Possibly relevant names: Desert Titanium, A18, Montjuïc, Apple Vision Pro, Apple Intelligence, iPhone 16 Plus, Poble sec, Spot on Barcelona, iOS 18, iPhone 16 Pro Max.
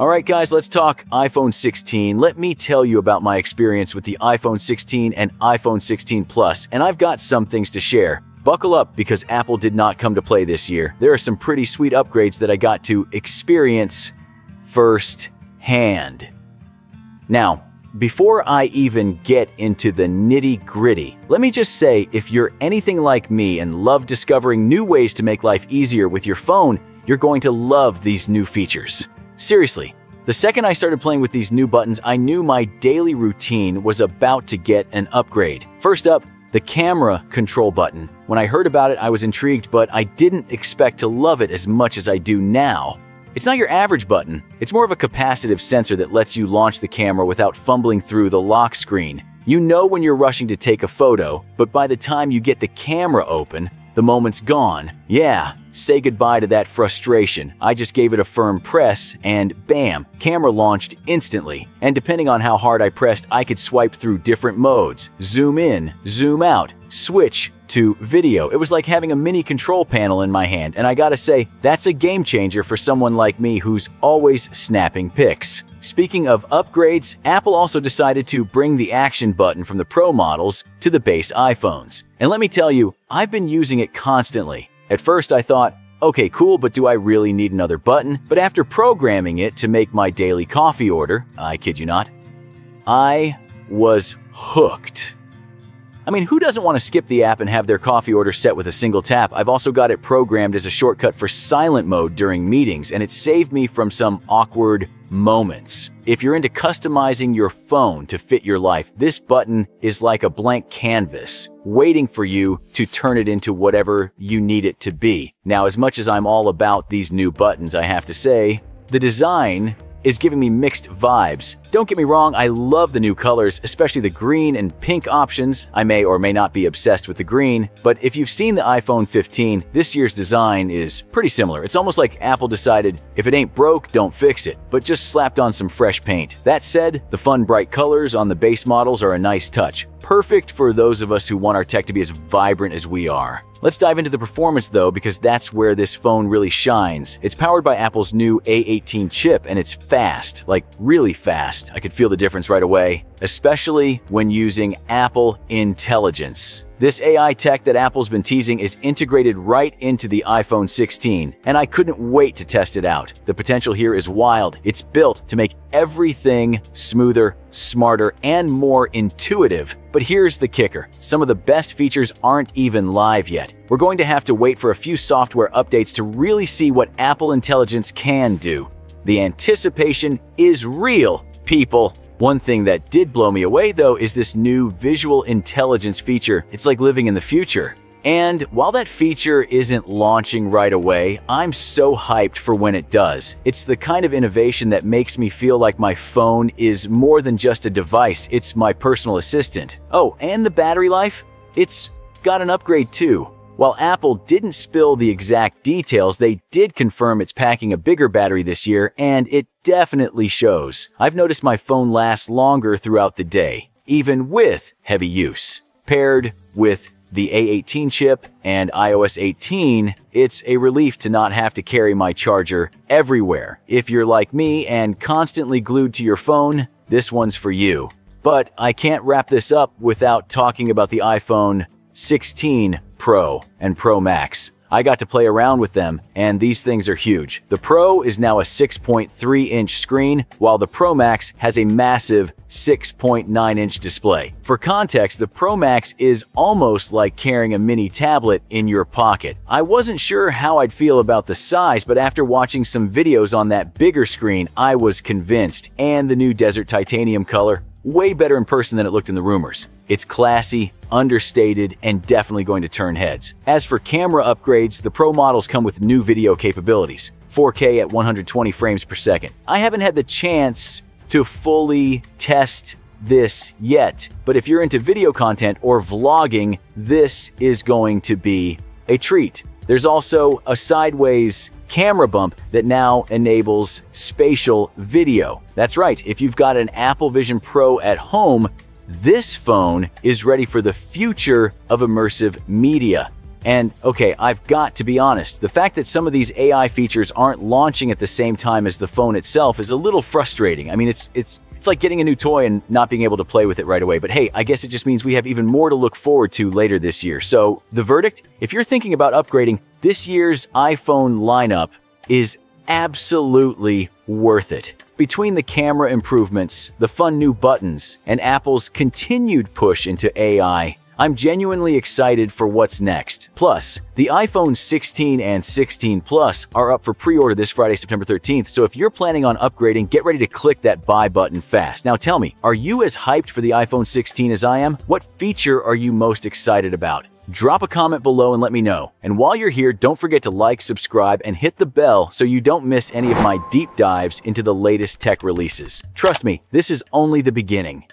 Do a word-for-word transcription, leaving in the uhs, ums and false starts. Alright guys, let's talk iPhone sixteen. Let me tell you about my experience with the iPhone sixteen and iPhone sixteen Plus, and I've got some things to share. Buckle up, because Apple did not come to play this year. There are some pretty sweet upgrades that I got to experience firsthand. Now, before I even get into the nitty-gritty, let me just say, if you're anything like me and love discovering new ways to make life easier with your phone, you're going to love these new features. Seriously, the second I started playing with these new buttons, I knew my daily routine was about to get an upgrade. First up, the camera control button. When I heard about it, I was intrigued, but I didn't expect to love it as much as I do now. It's not your average button. It's more of a capacitive sensor that lets you launch the camera without fumbling through the lock screen. You know when you're rushing to take a photo, but by the time you get the camera open, the moment's gone. Yeah, say goodbye to that frustration. I just gave it a firm press and bam, camera launched instantly. And depending on how hard I pressed, I could swipe through different modes, zoom in, zoom out, switch to video. It was like having a mini control panel in my hand, and I gotta say, that's a game changer for someone like me who's always snapping pics. Speaking of upgrades, Apple also decided to bring the action button from the Pro models to the base iPhones. And let me tell you, I've been using it constantly. At first I thought, okay, cool, but do I really need another button? But after programming it to make my daily coffee order, I kid you not, I was hooked. I mean, who doesn't want to skip the app and have their coffee order set with a single tap? I've also got it programmed as a shortcut for silent mode during meetings, and it saved me from some awkward moments. If you're into customizing your phone to fit your life, this button is like a blank canvas waiting for you to turn it into whatever you need it to be. Now, as much as I'm all about these new buttons, I have to say, the design is giving me mixed vibes. Don't get me wrong, I love the new colors, especially the green and pink options. I may or may not be obsessed with the green, but if you've seen the iPhone fifteen, this year's design is pretty similar. It's almost like Apple decided, if it ain't broke, don't fix it, but just slapped on some fresh paint. That said, the fun bright colors on the base models are a nice touch. Perfect for those of us who want our tech to be as vibrant as we are. Let's dive into the performance though, because that's where this phone really shines. It's powered by Apple's new A eighteen chip, and it's fast, like really fast. I could feel the difference right away, especially when using Apple Intelligence. This A I tech that Apple's been teasing is integrated right into the iPhone sixteen, and I couldn't wait to test it out. The potential here is wild. It's built to make everything smoother, smarter, and more intuitive. But here's the kicker. Some of the best features aren't even live yet. We're going to have to wait for a few software updates to really see what Apple Intelligence can do. The anticipation is real, people. One thing that did blow me away though is this new visual intelligence feature. It's like living in the future. And while that feature isn't launching right away, I'm so hyped for when it does. It's the kind of innovation that makes me feel like my phone is more than just a device, it's my personal assistant. Oh, and the battery life? It's got an upgrade too. While Apple didn't spill the exact details, they did confirm it's packing a bigger battery this year, and it definitely shows. I've noticed my phone lasts longer throughout the day, even with heavy use. Paired with the A eighteen chip and iOS eighteen, it's a relief to not have to carry my charger everywhere. If you're like me and constantly glued to your phone, this one's for you. But I can't wrap this up without talking about the iPhone sixteen Pro and Pro Max. I got to play around with them, and these things are huge. The Pro is now a six point three inch screen, while the Pro Max has a massive six point nine inch display. For context, the Pro Max is almost like carrying a mini tablet in your pocket. I wasn't sure how I'd feel about the size, but after watching some videos on that bigger screen, I was convinced. And the new Desert Titanium color, way better in person than it looked in the rumors. It's classy, understated, and definitely going to turn heads. As for camera upgrades, the Pro models come with new video capabilities, four K at one hundred twenty frames per second. I haven't had the chance to fully test this yet, but if you're into video content or vlogging, this is going to be a treat. There's also a sideways camera bump that now enables spatial video. That's right, if you've got an Apple Vision Pro at home, this phone is ready for the future of immersive media. And okay, I've got to be honest, the fact that some of these A I features aren't launching at the same time as the phone itself is a little frustrating. I mean, it's it's it's like getting a new toy and not being able to play with it right away. But hey, I guess it just means we have even more to look forward to later this year. So the verdict, if you're thinking about upgrading, this year's iPhone lineup is absolutely worth it. Between the camera improvements, the fun new buttons, and Apple's continued push into A I, I'm genuinely excited for what's next. Plus, the iPhone sixteen and sixteen Plus are up for pre-order this Friday, September thirteenth, so if you're planning on upgrading, get ready to click that buy button fast. Now tell me, are you as hyped for the iPhone sixteen as I am? What feature are you most excited about? Drop a comment below and let me know. And while you're here, don't forget to like, subscribe, and hit the bell so you don't miss any of my deep dives into the latest tech releases. Trust me, this is only the beginning.